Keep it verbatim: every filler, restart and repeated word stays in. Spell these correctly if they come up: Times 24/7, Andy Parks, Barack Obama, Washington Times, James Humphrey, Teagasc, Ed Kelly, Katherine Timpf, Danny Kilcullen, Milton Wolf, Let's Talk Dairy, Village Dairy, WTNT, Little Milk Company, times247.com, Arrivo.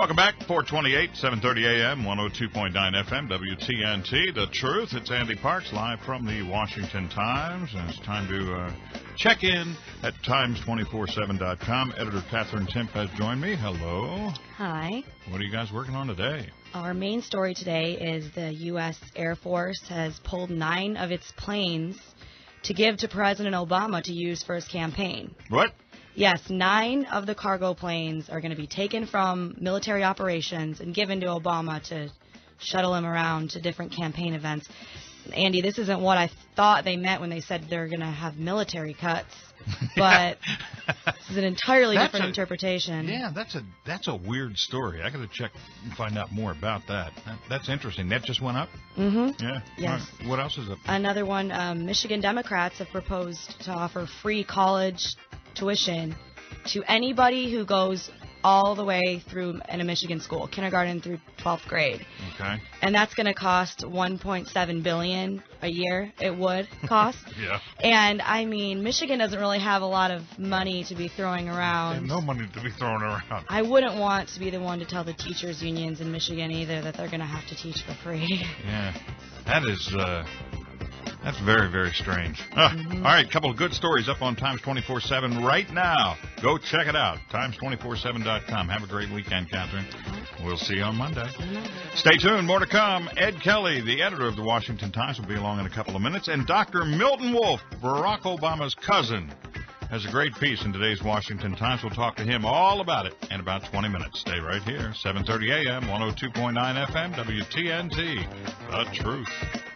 Welcome back, four twenty-eight, seven thirty a m, one oh two point nine F M, W T N T, The Truth. It's Andy Parks, live from the Washington Times, and it's time to uh, check in at times two forty-seven dot com. Editor Katherine Timpf has joined me. Hello. Hi. What are you guys working on today? Our main story today is the U S Air Force has pulled nine of its planes to give to President Obama to use for his campaign. What? Yes, nine of the cargo planes are going to be taken from military operations and given to Obama to shuttle him around to different campaign events. Andy, this isn't what I thought they meant when they said they're going to have military cuts, but this is an entirely that's different a, interpretation. Yeah, that's a that's a weird story. I got to check and find out more about that. that. That's interesting. That just went up? Mm-hmm. Yeah. Yes. Right. What else is up? Another one, um, Michigan Democrats have proposed to offer free college tuition to anybody who goes all the way through in a Michigan school, kindergarten through twelfth grade. Okay. And that's going to cost one point seven billion dollars a year. It would cost. Yeah. And I mean, Michigan doesn't really have a lot of money to be throwing around. And no money to be thrown around. I wouldn't want to be the one to tell the teachers' unions in Michigan either that they're going to have to teach for free. Yeah. That is. Uh... That's very, very strange. Uh, mm-hmm. All right, a couple of good stories up on Times two forty-seven right now. Go check it out, times two forty-seven dot com. Have a great weekend, Katherine. We'll see you on Monday. Stay tuned. More to come. Ed Kelly, the editor of the Washington Times, will be along in a couple of minutes. And Doctor Milton Wolf, Barack Obama's cousin, has a great piece in today's Washington Times. We'll talk to him all about it in about twenty minutes. Stay right here, seven thirty a m, one oh two point nine F M, W T N T, The Truth.